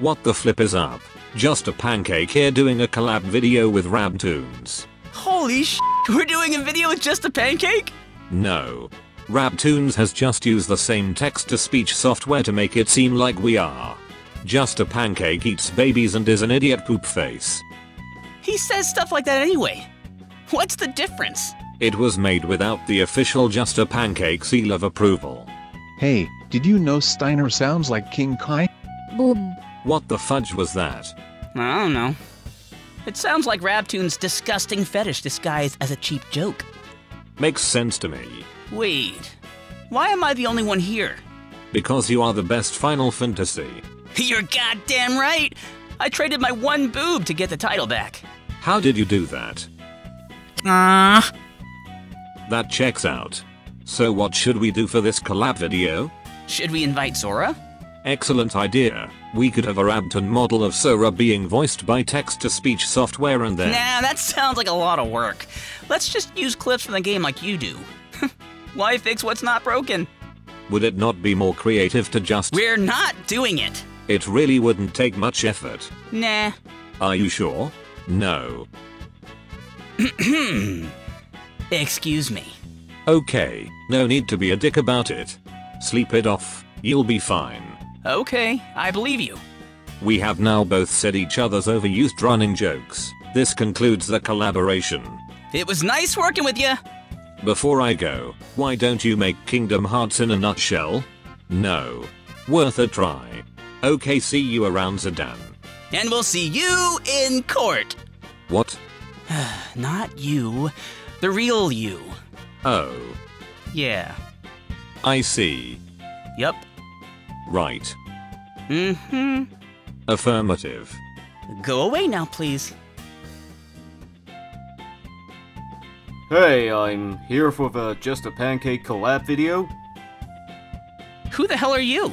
What the flip is up? Just a Pancake here doing a collab video with Rabtoons. Holy sh**, we're doing a video with Just a Pancake? No. Rabtoons has just used the same text-to-speech software to make it seem like we are. Just a Pancake eats babies and is an idiot poop face. He says stuff like that anyway. What's the difference? It was made without the official Just a Pancake seal of approval. Hey, did you know Steiner sounds like King Kai? Boom. What the fudge was that? I don't know. It sounds like Rabtoon's disgusting fetish disguised as a cheap joke. Makes sense to me. Wait, why am I the only one here? Because you are the best Final Fantasy. You're goddamn right! I traded my one boob to get the title back. How did you do that? That checks out. So what should we do for this collab video? Should we invite Zora? Excellent idea. We could have a Rabtoon model of Zora being voiced by text-to-speech software and then— Nah, that sounds like a lot of work. Let's just use clips from the game like you do. Why fix what's not broken? Would it not be more creative to just— We're not doing it! It really wouldn't take much effort. Nah. Are you sure? No. Excuse me. Okay, no need to be a dick about it. Sleep it off, you'll be fine. Okay, I believe you. We have now both said each other's overused running jokes. This concludes the collaboration. It was nice working with you! Before I go, why don't you make Kingdom Hearts in a nutshell? No. Worth a try. Okay, see you around, Zidane. And we'll see you in court! What? Not you. The real you. Oh. Yeah. I see. Yep. Right. Mm-hmm. Affirmative. Go away now, please. Hey, I'm here for the Just a Pancake collab video. Who the hell are you?